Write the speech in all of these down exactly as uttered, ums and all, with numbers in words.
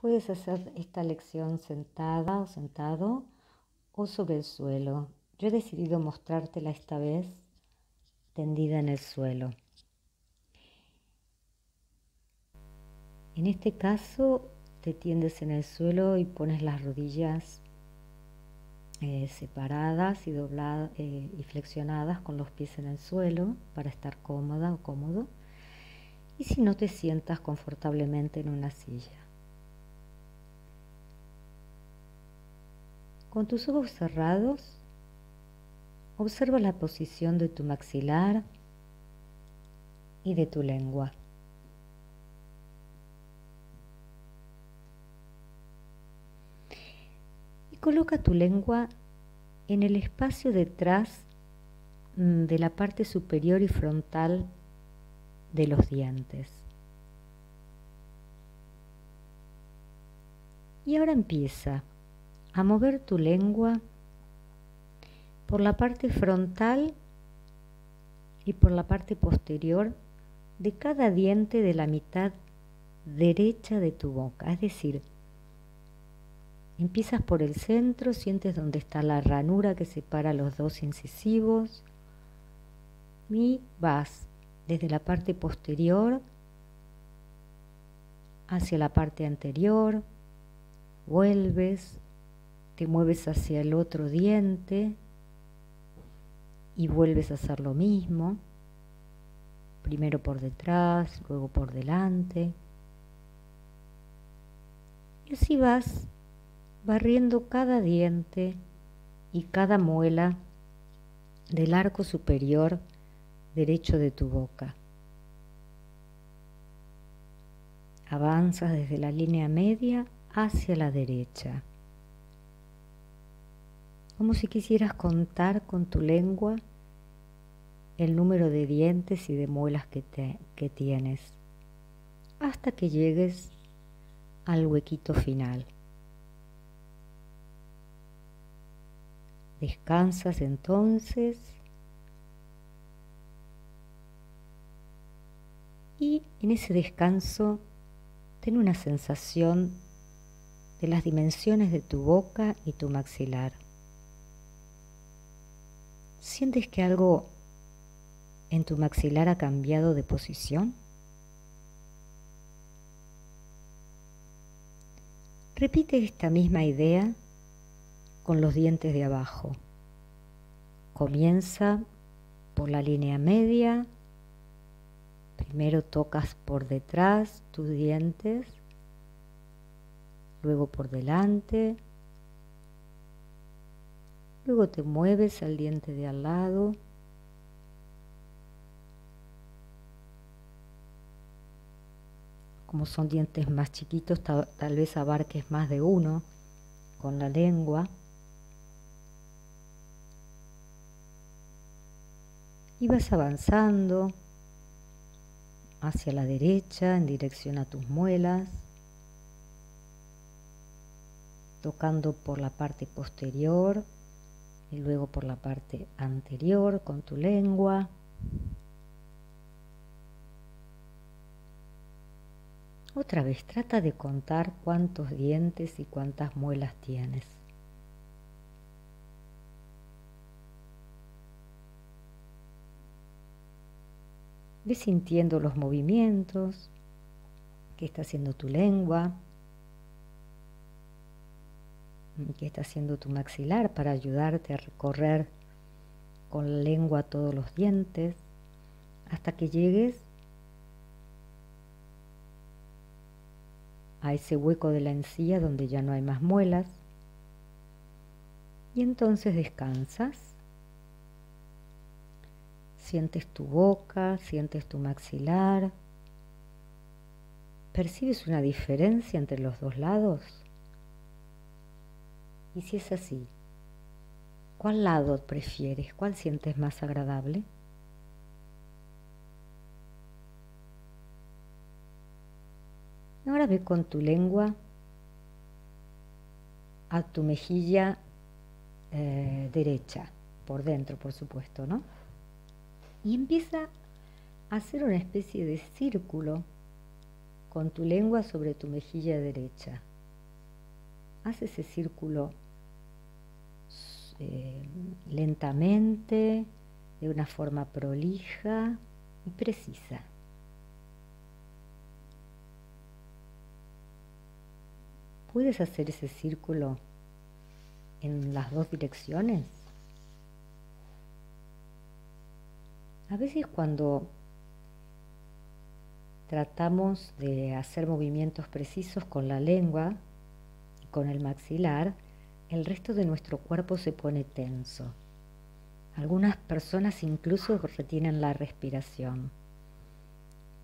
Puedes hacer esta lección sentada o sentado o sobre el suelo. Yo he decidido mostrártela esta vez tendida en el suelo. En este caso te tiendes en el suelo y pones las rodillas eh, separadas y dobladas eh, y flexionadas con los pies en el suelo para estar cómoda o cómodo. Y si no, te sientas confortablemente en una silla. Con tus ojos cerrados, observa la posición de tu maxilar y de tu lengua. Y coloca tu lengua en el espacio detrás de la parte superior y frontal de los dientes. Y ahora empieza a mover tu lengua por la parte frontal y por la parte posterior de cada diente de la mitad derecha de tu boca. Es decir, empiezas por el centro, sientes dónde está la ranura que separa los dos incisivos y vas desde la parte posterior hacia la parte anterior, vuelves, te mueves hacia el otro diente y vuelves a hacer lo mismo, primero por detrás, luego por delante. Y así vas barriendo cada diente y cada muela del arco superior derecho de tu boca. Avanzas desde la línea media hacia la derecha, como si quisieras contar con tu lengua el número de dientes y de muelas que, te, que tienes, hasta que llegues al huequito final. Descansas entonces y en ese descanso ten una sensación de las dimensiones de tu boca y tu maxilar. ¿Sientes que algo en tu maxilar ha cambiado de posición? Repite esta misma idea con los dientes de abajo. Comienza por la línea media, primero tocas por detrás tus dientes, luego por delante. Luego te mueves al diente de al lado . Como son dientes más chiquitos, tal, tal vez abarques más de uno con la lengua y vas avanzando hacia la derecha en dirección a tus muelas, tocando por la parte posterior y luego por la parte anterior con tu lengua. Otra vez, trata de contar cuántos dientes y cuántas muelas tienes. Ve sintiendo los movimientos que está haciendo tu lengua, que está haciendo tu maxilar para ayudarte a recorrer con la lengua todos los dientes hasta que llegues a ese hueco de la encía donde ya no hay más muelas, y entonces descansas, sientes tu boca, sientes tu maxilar, percibes una diferencia entre los dos lados. Y si es así, ¿cuál lado prefieres? ¿Cuál sientes más agradable? Ahora ve con tu lengua a tu mejilla eh, derecha, por dentro, por supuesto, ¿no? Y empieza a hacer una especie de círculo con tu lengua sobre tu mejilla derecha. Haz ese círculo eh, lentamente, de una forma prolija y precisa. ¿Puedes hacer ese círculo en las dos direcciones? A veces cuando tratamos de hacer movimientos precisos con la lengua y con el maxilar, el resto de nuestro cuerpo se pone tenso. Algunas personas incluso retienen la respiración.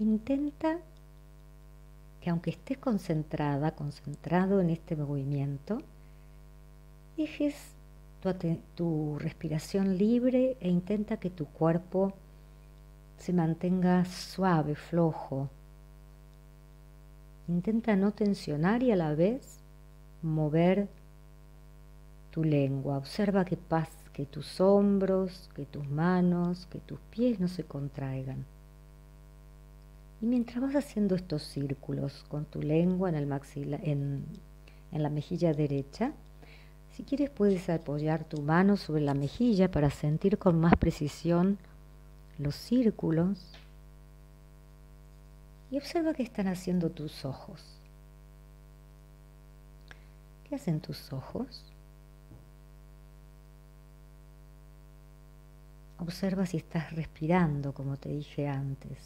Intenta que aunque estés concentrada, concentrado en este movimiento, dejes tu, tu respiración libre e intenta que tu cuerpo se mantenga suave, flojo. Intenta no tensionar y a la vez mover tu lengua. Observa que pasa, que tus hombros, que tus manos, que tus pies no se contraigan. Y mientras vas haciendo estos círculos con tu lengua en, el maxila, en, en la mejilla derecha, si quieres puedes apoyar tu mano sobre la mejilla para sentir con más precisión los círculos. Y observa qué están haciendo tus ojos. ¿Qué hacen tus ojos? Observa si estás respirando, como te dije antes.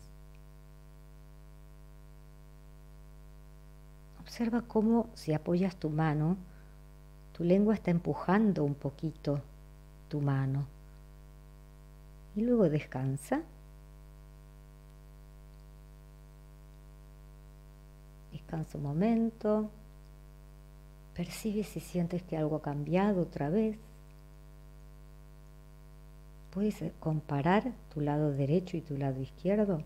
Observa cómo, si apoyas tu mano, tu lengua está empujando un poquito tu mano. Y luego descansa. Descansa un momento. Percibe si sientes que algo ha cambiado otra vez. ¿Puedes comparar tu lado derecho y tu lado izquierdo?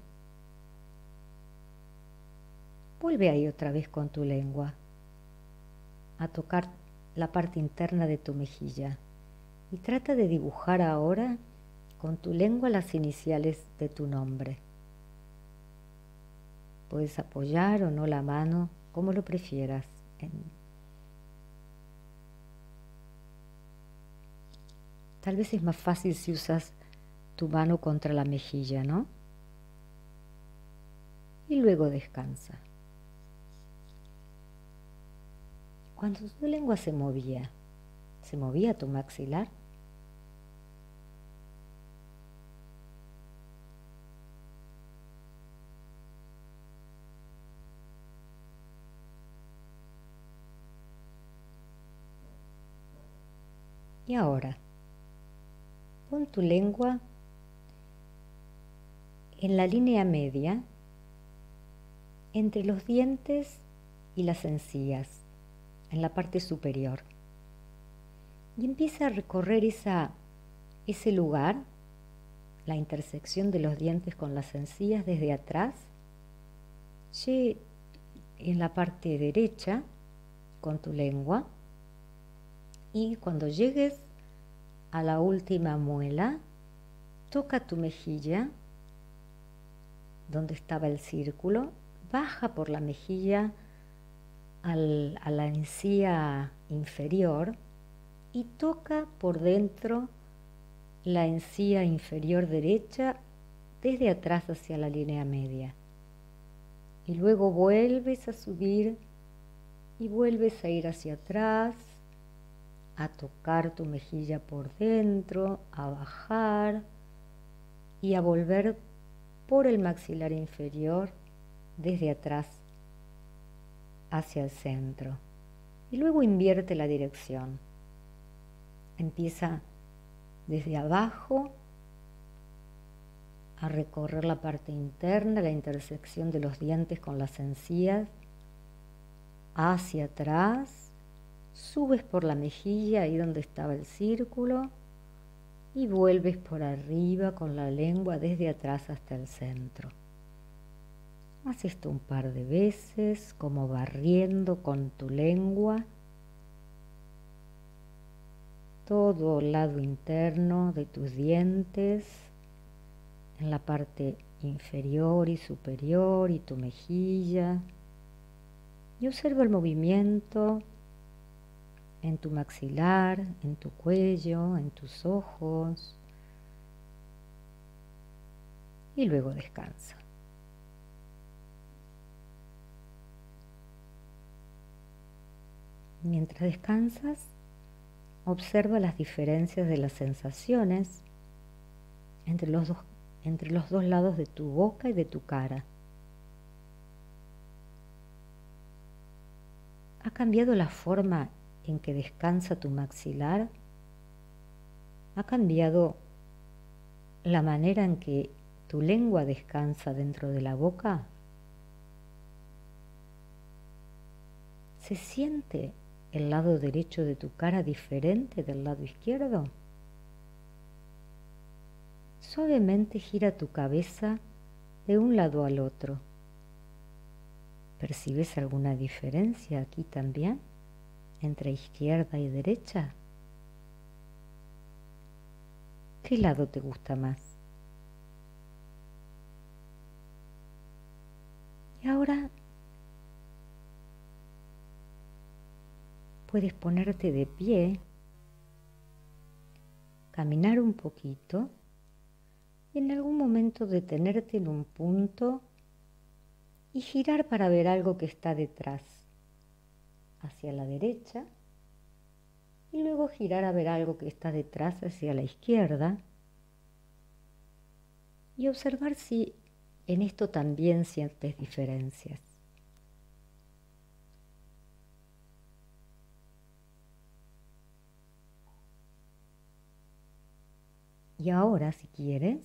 Vuelve ahí otra vez con tu lengua a tocar la parte interna de tu mejilla y trata de dibujar ahora con tu lengua las iniciales de tu nombre. Puedes apoyar o no la mano, como lo prefieras. En... Tal vez es más fácil si usas tu mano contra la mejilla, ¿no? Y luego descansa. Cuando tu lengua se movía, ¿se movía tu maxilar? Y ahora, pon tu lengua en la línea media entre los dientes y las encías, en la parte superior. Y empieza a recorrer esa, ese lugar, la intersección de los dientes con las encías desde atrás. Y en la parte derecha con tu lengua. Y cuando llegues a la última muela, toca tu mejilla donde estaba el círculo, baja por la mejilla al, a la encía inferior y toca por dentro la encía inferior derecha desde atrás hacia la línea media. Y luego vuelves a subir y vuelves a ir hacia atrás, a tocar tu mejilla por dentro, a bajar y a volver por el maxilar inferior desde atrás hacia el centro. Y luego invierte la dirección. Empieza desde abajo a recorrer la parte interna, la intersección de los dientes con las encías, hacia atrás. Subes por la mejilla, ahí donde estaba el círculo, y vuelves por arriba con la lengua desde atrás hasta el centro. Haz esto un par de veces, como barriendo con tu lengua todo el lado interno de tus dientes, en la parte inferior y superior y tu mejilla. Y observa el movimiento en tu maxilar, en tu cuello, en tus ojos, y luego descansa. Mientras descansas, observa las diferencias de las sensaciones entre los dos, entre los dos lados de tu boca y de tu cara. ¿Ha cambiado la forma en que descansa tu maxilar? ¿Ha cambiado la manera en que tu lengua descansa dentro de la boca? ¿Se siente el lado derecho de tu cara diferente del lado izquierdo? Suavemente gira tu cabeza de un lado al otro. ¿Percibes alguna diferencia aquí también, entre izquierda y derecha? ¿Qué lado te gusta más? Y ahora puedes ponerte de pie, caminar un poquito y en algún momento detenerte en un punto y girar para ver algo que está detrás, hacia la derecha, y luego girar a ver algo que está detrás hacia la izquierda, y observar si en esto también sientes diferencias. Y ahora, si quieres,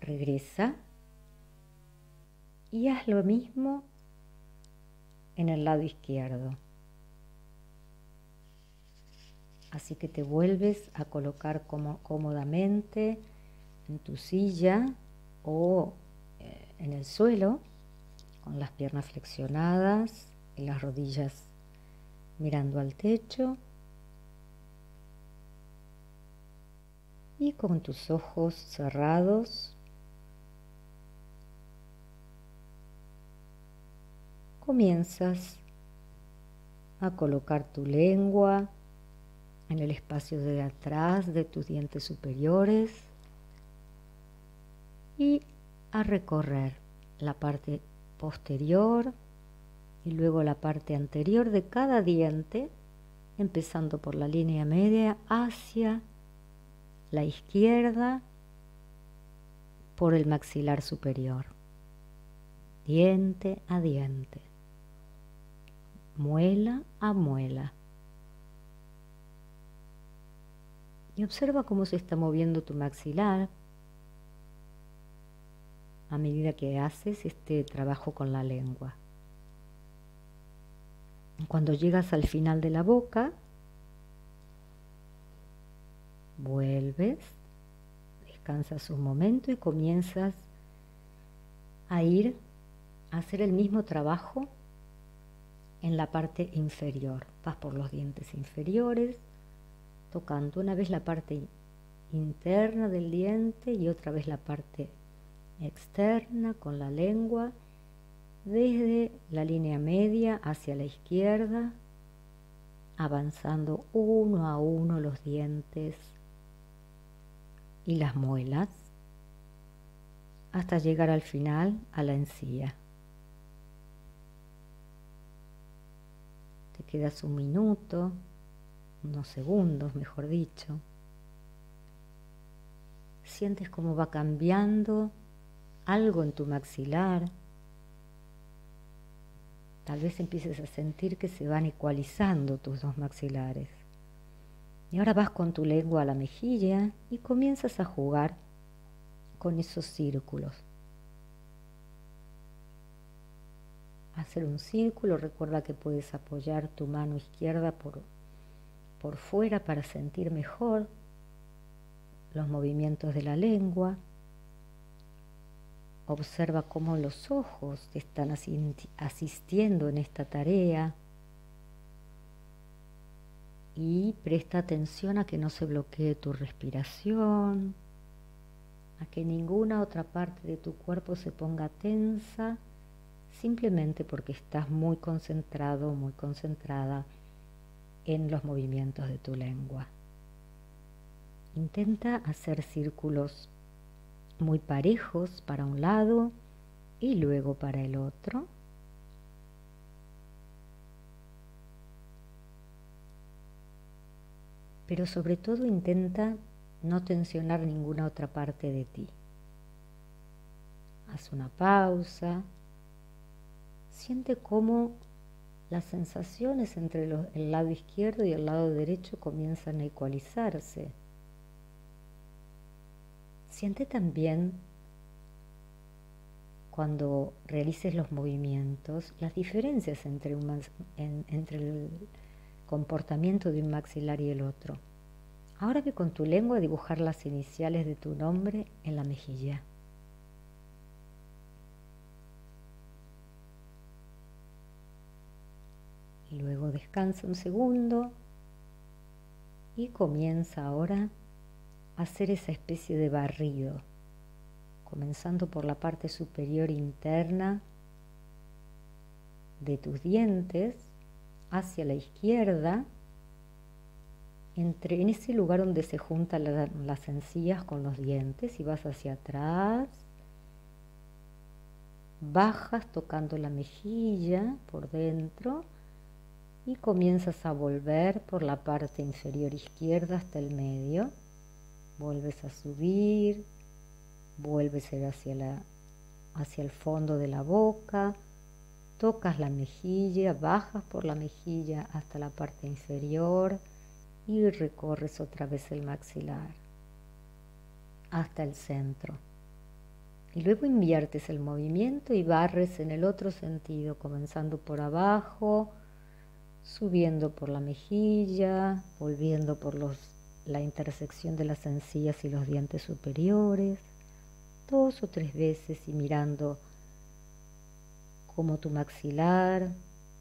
regresa y haz lo mismo en el lado izquierdo. Así que te vuelves a colocar como, cómodamente en tu silla o eh, en el suelo, con las piernas flexionadas y las rodillas mirando al techo, y con tus ojos cerrados, comienzas a colocar tu lengua en el espacio de atrás de tus dientes superiores y a recorrer la parte posterior y luego la parte anterior de cada diente, empezando por la línea media hacia la izquierda por el maxilar superior, diente a diente, muela a muela, y observa cómo se está moviendo tu maxilar a medida que haces este trabajo con la lengua. Cuando llegas al final de la boca, vuelves, descansas un momento y comienzas a ir a hacer el mismo trabajo en la parte inferior. Vas por los dientes inferiores, tocando una vez la parte interna del diente y otra vez la parte externa con la lengua, desde la línea media hacia la izquierda, avanzando uno a uno los dientes y las muelas, hasta llegar al final a la encía. Te quedas un minuto, unos segundos mejor dicho. Sientes cómo va cambiando algo en tu maxilar. Tal vez empieces a sentir que se van ecualizando tus dos maxilares. Y ahora vas con tu lengua a la mejilla y comienzas a jugar con esos círculos. Hacer un círculo, recuerda que puedes apoyar tu mano izquierda por, por fuera para sentir mejor los movimientos de la lengua. Observa cómo los ojos te están asistiendo en esta tarea y presta atención a que no se bloquee tu respiración, a que ninguna otra parte de tu cuerpo se ponga tensa, simplemente porque estás muy concentrado, muy concentrada en los movimientos de tu lengua. Intenta hacer círculos muy parejos para un lado y luego para el otro. Pero sobre todo intenta no tensionar ninguna otra parte de ti. Haz una pausa. Siente cómo las sensaciones entre los, el lado izquierdo y el lado derecho comienzan a ecualizarse. Siente también, cuando realices los movimientos, las diferencias entre, un, en, entre el comportamiento de un maxilar y el otro. Ahora ve con tu lengua a dibujar las iniciales de tu nombre en la mejilla. Y luego descansa un segundo y comienza ahora hacer esa especie de barrido, comenzando por la parte superior interna de tus dientes hacia la izquierda, entre, en ese lugar donde se juntan la, las encías con los dientes, y vas hacia atrás, bajas tocando la mejilla por dentro y comienzas a volver por la parte inferior izquierda hasta el medio. Vuelves a subir, vuelves a ir hacia, la, hacia el fondo de la boca, tocas la mejilla, bajas por la mejilla hasta la parte inferior y recorres otra vez el maxilar hasta el centro. Y luego inviertes el movimiento y barres en el otro sentido, comenzando por abajo, subiendo por la mejilla, volviendo por los la intersección de las encías y los dientes superiores, dos o tres veces, y mirando cómo tu maxilar,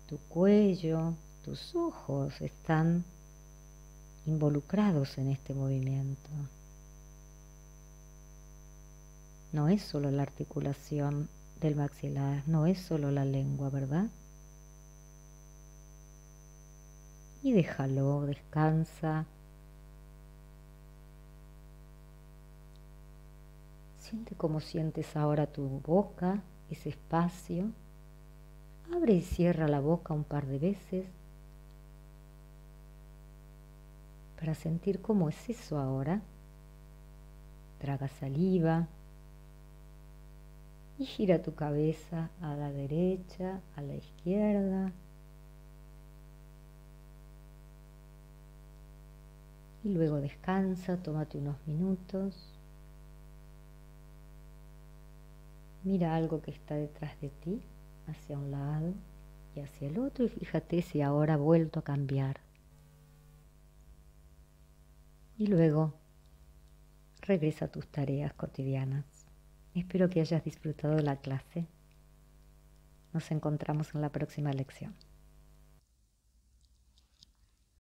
tu cuello, tus ojos están involucrados en este movimiento. No es solo la articulación del maxilar, no es solo la lengua, ¿verdad? Y déjalo, descansa. Siente cómo sientes ahora tu boca, ese espacio. Abre y cierra la boca un par de veces para sentir cómo es eso ahora. Traga saliva y gira tu cabeza a la derecha, a la izquierda. Y luego descansa, tómate unos minutos. Mira algo que está detrás de ti, hacia un lado y hacia el otro, y fíjate si ahora ha vuelto a cambiar. Y luego regresa a tus tareas cotidianas. Espero que hayas disfrutado de la clase. Nos encontramos en la próxima lección.